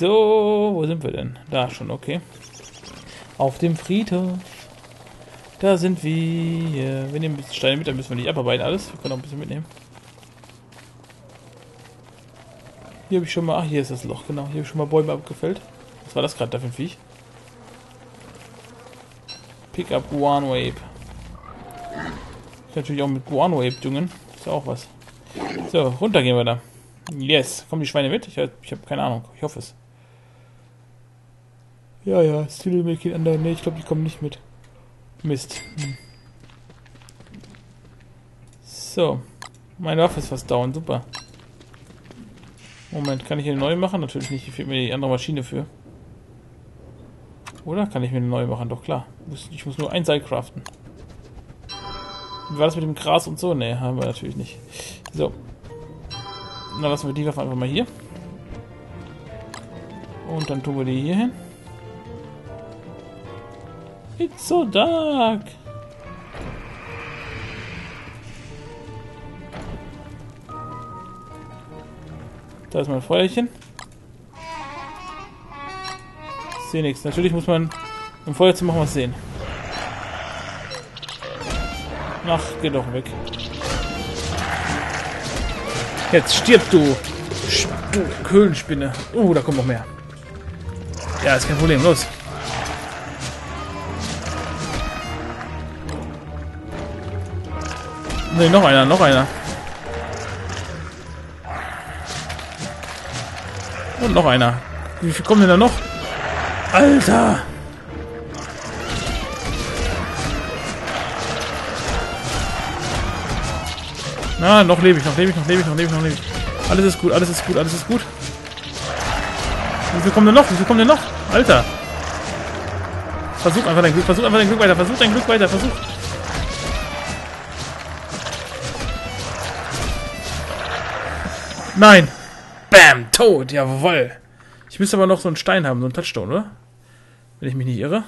So, wo sind wir denn? Da schon, okay. Auf dem Friedhof. Da sind wir. Wir nehmen ein bisschen Steine mit, da müssen wir nicht abarbeiten alles. Wir können auch ein bisschen mitnehmen. Hier habe ich schon mal... Ach, hier ist das Loch, genau. Hier habe ich schon mal Bäume abgefällt. Was war das gerade da für ein Viech? Pick up Guanwabe. Ich kann natürlich auch mit Guanwabe düngen. Ist ja auch was. So, runter gehen wir da. Yes. Kommen die Schweine mit? Ich habe keine Ahnung. Ich hoffe es. Ja. Still Milk geht andere. Ne, ich glaube, die kommen nicht mit. Mist. So. Meine Waffe ist fast down. Super. Moment, kann ich hier eine neue machen? Natürlich nicht. Hier fehlt mir die andere Maschine für. Oder? Kann ich mir eine neue machen? Doch, klar. Ich muss nur ein Seil craften. Wie war das mit dem Gras und so? Ne, haben wir natürlich nicht. So. Na, lassen wir die Waffe einfach mal hier. Und dann tun wir die hier hin. It's so dark. Da ist mein Feuerchen. Ich sehe nichts. Natürlich muss man, um Feuer zu machen, was sehen. Ach, geh doch weg. Jetzt stirb du. Du Höhlenspinne. Da kommt noch mehr. Ja, ist kein Problem. Los. Ne, noch einer. Und noch einer. Wie viel kommen denn da noch? Alter! Na, noch lebe ich. Alles ist gut. Wie viel kommen denn noch? Alter! Versuch einfach dein Glück weiter. Nein! Bam! Tot! Jawohl! Ich müsste aber noch so einen Stein haben, so einen Touchstone, oder? Wenn ich mich nicht irre.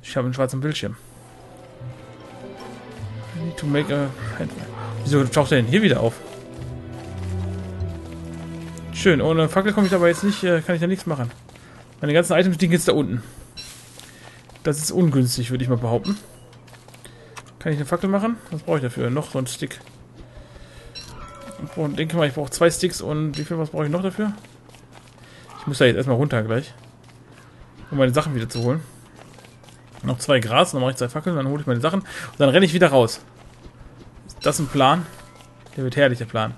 Ich habe einen schwarzen Bildschirm. I need to make a... Wieso taucht er denn hier wieder auf? Schön, ohne Fackel komme ich aber jetzt nicht, kann ich da nichts machen. Meine ganzen Items liegen jetzt da unten. Das ist ungünstig, würde ich mal behaupten. Kann ich eine Fackel machen? Was brauche ich dafür? Noch so einen Stick. Und denke mal, ich brauche 2 Sticks und wie viel was brauche ich noch dafür? Ich muss da jetzt erstmal runter gleich. Um meine Sachen wieder zu holen. Noch 2 Gras, dann mache ich 2 Fackeln, dann hole ich meine Sachen. Und dann renne ich wieder raus. Ist das ein Plan? Der wird herrlich, der Plan.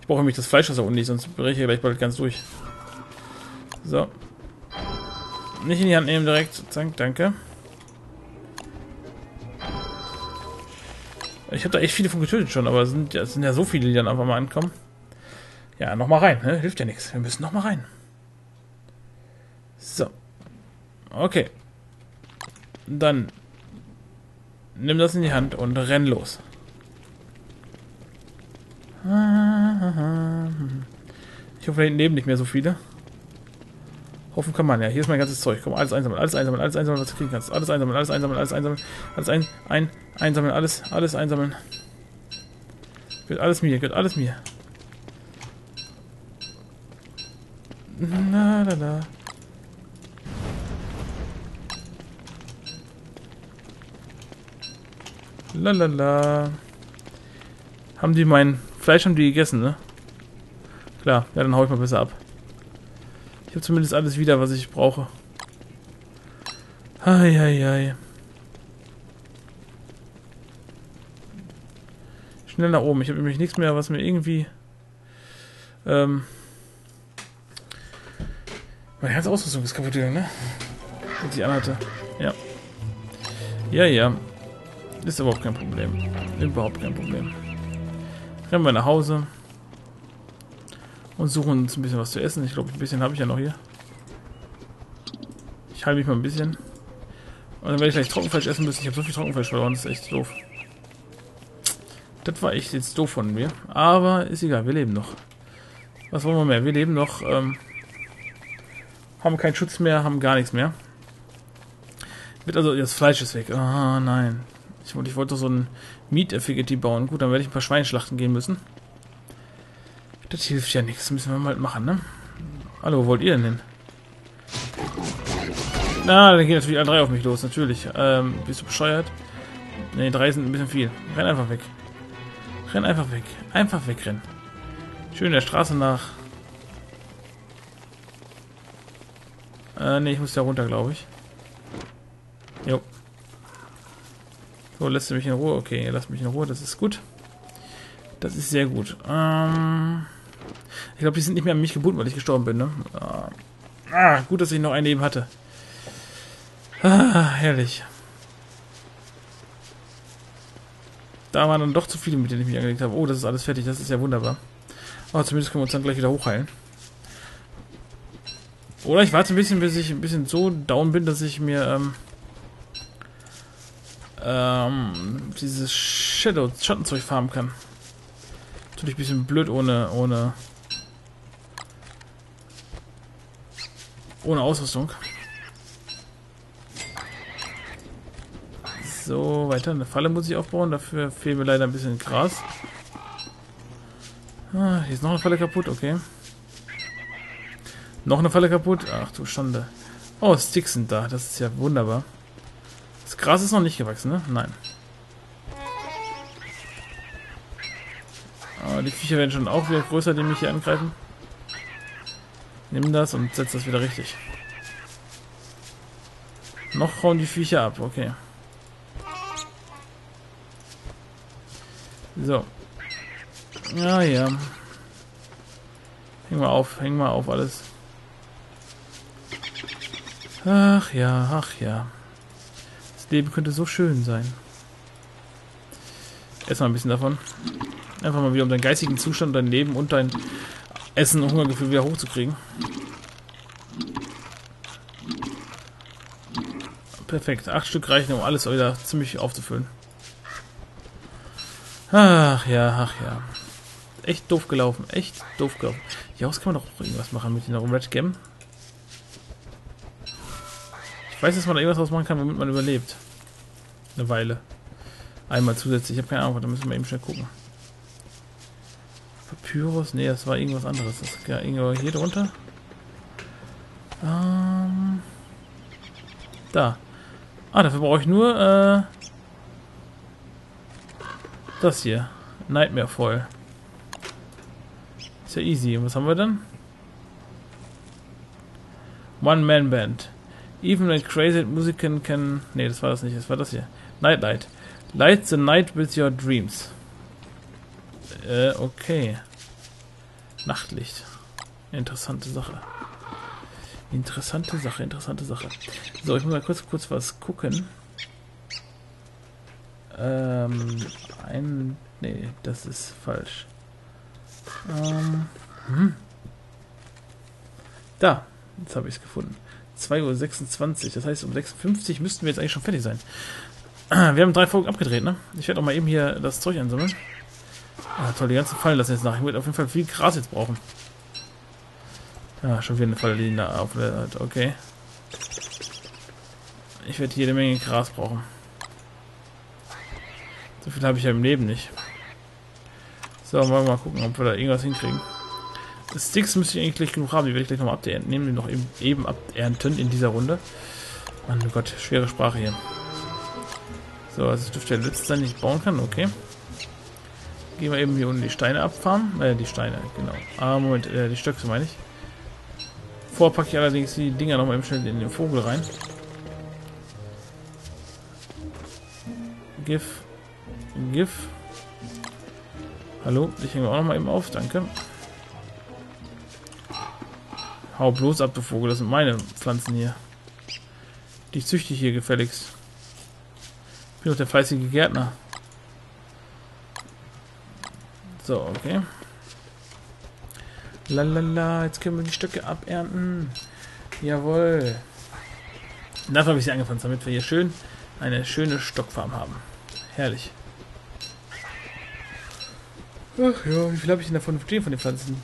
Ich brauche nämlich das Fleisch aus der Uni, sonst breche ich hier gleich bald ganz durch. So. Nicht in die Hand nehmen direkt. Zack, danke. Ich habe da echt viele von getötet schon, aber es sind ja so viele, die dann einfach mal ankommen. Ja, nochmal rein, ne? Hilft ja nichts. Wir müssen nochmal rein. So. Okay. Dann nimm das in die Hand und renn los. Ich hoffe, da hinten leben nicht mehr so viele. Hoffen kann man ja. Hier ist mein ganzes Zeug. Komm, alles einsammeln, was du kriegen kannst. Alles einsammeln. Gehört alles mir. Na. Lalala. Haben die mein Fleisch gegessen, ne? Klar, ja, dann hau ich mal besser ab. Ich habe zumindest alles wieder, was ich brauche. Eieiei. Schnell nach oben. Ich habe nämlich nichts mehr, was mir irgendwie... meine ganze Ausrüstung ist kaputt gegangen, ne? Was ich anhatte. Ja. Ja. Ist überhaupt kein Problem. Rennen wir nach Hause. Und suchen uns ein bisschen was zu essen. Ich glaube, ein bisschen habe ich ja noch hier. Ich heile mich mal ein bisschen. Und dann werde ich gleich Trockenfleisch essen müssen. Ich habe so viel Trockenfleisch verloren. Das ist echt doof. Das war echt jetzt doof von mir. Aber ist egal. Wir leben noch. Was wollen wir mehr? Wir leben noch. Haben keinen Schutz mehr. Haben gar nichts mehr. Also das Fleisch ist weg. Ah, nein. Ich wollte doch so ein Meat Effigy bauen. Gut, dann werde ich ein paar Schweineschlachten gehen müssen. Das hilft ja nichts, müssen wir mal machen, ne? Hallo, wo wollt ihr denn hin? Na, dann gehen natürlich alle drei auf mich los, natürlich. Bist du bescheuert? Ne, drei sind ein bisschen viel. Renn einfach weg. Renn einfach weg. Einfach wegrennen. Schön der Straße nach. Ne, ich muss da runter, glaube ich. Jo. So, lässt du mich in Ruhe? Okay, ihr lasst mich in Ruhe, das ist gut. Das ist sehr gut. Ich glaube, die sind nicht mehr an mich gebunden, weil ich gestorben bin, ne? Gut, dass ich noch ein Leben hatte. Herrlich. Da waren dann doch zu viele, mit denen ich mich angelegt habe. Oh, das ist alles fertig, das ist ja wunderbar. Aber zumindest können wir uns dann gleich wieder hochheilen. Oder ich warte ein bisschen, bis ich ein bisschen so down bin, dass ich mir dieses Schattenzeug farmen kann. Natürlich ein bisschen blöd ohne Ausrüstung. So, weiter. Eine Falle muss ich aufbauen. Dafür fehlt mir leider ein bisschen Gras. Ah, hier ist noch eine Falle kaputt. Okay. Noch eine Falle kaputt. Ach du Schande. Oh, Sticks sind da. Das ist ja wunderbar. Das Gras ist noch nicht gewachsen, ne? Nein. Aber die Viecher werden schon auch wieder größer, die mich hier angreifen. Nimm das und setz das wieder richtig. Noch hauen die Viecher ab. Okay. So. Ja, ja. Häng mal auf alles. Ach ja, ach ja. Das Leben könnte so schön sein. Ess mal ein bisschen davon. Einfach mal wieder, um deinen geistigen Zustand, dein Leben und dein Essen und Hungergefühl wieder hochzukriegen. Perfekt. 8 Stück reichen, um alles wieder ziemlich aufzufüllen. Ach ja, ach ja. Echt doof gelaufen, echt doof gelaufen. Hier raus kann man doch irgendwas machen mit den Radcam. Ich weiß, dass man da irgendwas draus machen kann, womit man überlebt. Eine Weile. Einmal zusätzlich, ich habe keine Ahnung, da müssen wir eben schnell gucken. Papyrus? Ne, das war irgendwas anderes. Das ist ja irgendwo hier drunter. Da. Ah, dafür brauche ich nur, das hier. Nightmare Fuel. Ist ja easy. Und was haben wir dann? One-Man-Band. Even like crazy music can... Ne, das war das nicht. Das war das hier. Nightlight. Light the night with your dreams. Okay. Nachtlicht. Interessante Sache. Interessante Sache, interessante Sache. So, ich muss mal kurz was gucken. Nee, das ist falsch. Da, jetzt habe ich es gefunden. 2:26 Uhr, das heißt um 6:50 Uhr müssten wir jetzt eigentlich schon fertig sein. Wir haben 3 Folgen abgedreht, ne? Ich werde auch mal eben hier das Zeug einsammeln. Ah, toll, die ganzen Fallen lassen jetzt nach. Ich werde auf jeden Fall viel Gras jetzt brauchen. Ah, schon wieder eine Falle, die da auflädt. Okay. Ich werde jede Menge Gras brauchen. So viel habe ich ja im Leben nicht. So, wollen wir mal gucken, ob wir da irgendwas hinkriegen. Sticks müsste ich eigentlich gleich genug haben. Die werde ich gleich nochmal abernten. Nehmen wir noch eben abernten in dieser Runde. Mann, oh Gott, schwere Sprache hier. So, also das dürfte der letzte sein, den ich bauen kann. Okay. Gehen wir eben hier unten die Steine abfarmen. Die Steine, genau. Ah, Moment, die Stöcke meine ich. Vorher packe ich allerdings die Dinger nochmal eben schnell in den Vogel rein. GIF. Hallo, ich hänge auch noch mal eben auf, danke. Hau bloß ab, du Vogel, das sind meine Pflanzen hier. Die züchte ich hier gefälligst. Ich bin doch der fleißige Gärtner. So, okay. Lalala, jetzt können wir die Stöcke abernten. Jawohl. Dafür habe ich sie angefangen, damit wir hier schön eine schöne Stockfarm haben. Herrlich. Ach ja, wie viel habe ich denn davon stehen von den Pflanzen?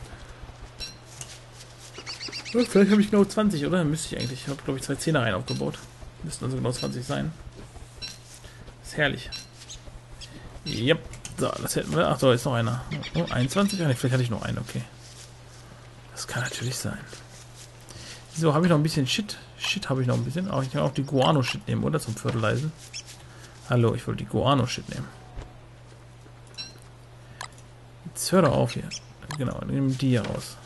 Ach, vielleicht habe ich genau 20, oder? Müsste ich eigentlich. Ich habe, glaube ich, 2 Zehner rein aufgebaut. Müssten also genau 20 sein. Ist herrlich. Yep. So, das hätten wir. Ach, da ist noch einer. Oh, 21? Vielleicht hatte ich nur einen, okay. Das kann natürlich sein. So, habe ich noch ein bisschen Shit? Shit habe ich noch ein bisschen. Auch ich kann auch die Guano-Shit nehmen, oder? Zum Fertilizen. Hallo, ich wollte die Guano-Shit nehmen. Jetzt hör doch auf hier. Genau, nehmen die hier raus.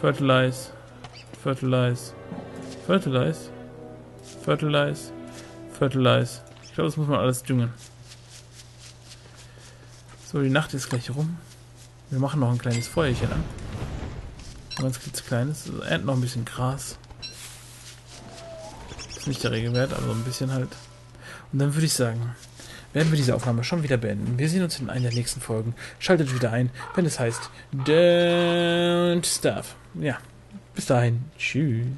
Fertilize. Fertilize. Fertilize. Fertilize. Fertilize. Ich glaube, das muss man alles düngen. So, die Nacht ist gleich rum. Wir machen noch ein kleines Feuerchen an. Ein ganz klitzekleines. Also, ernten noch ein bisschen Gras. Ist nicht der Regel wert, aber so ein bisschen halt. Und dann würde ich sagen, werden wir diese Aufnahme schon wieder beenden. Wir sehen uns in einer der nächsten Folgen. Schaltet wieder ein, wenn es heißt Don't Starve. Ja, bis dahin. Tschüss.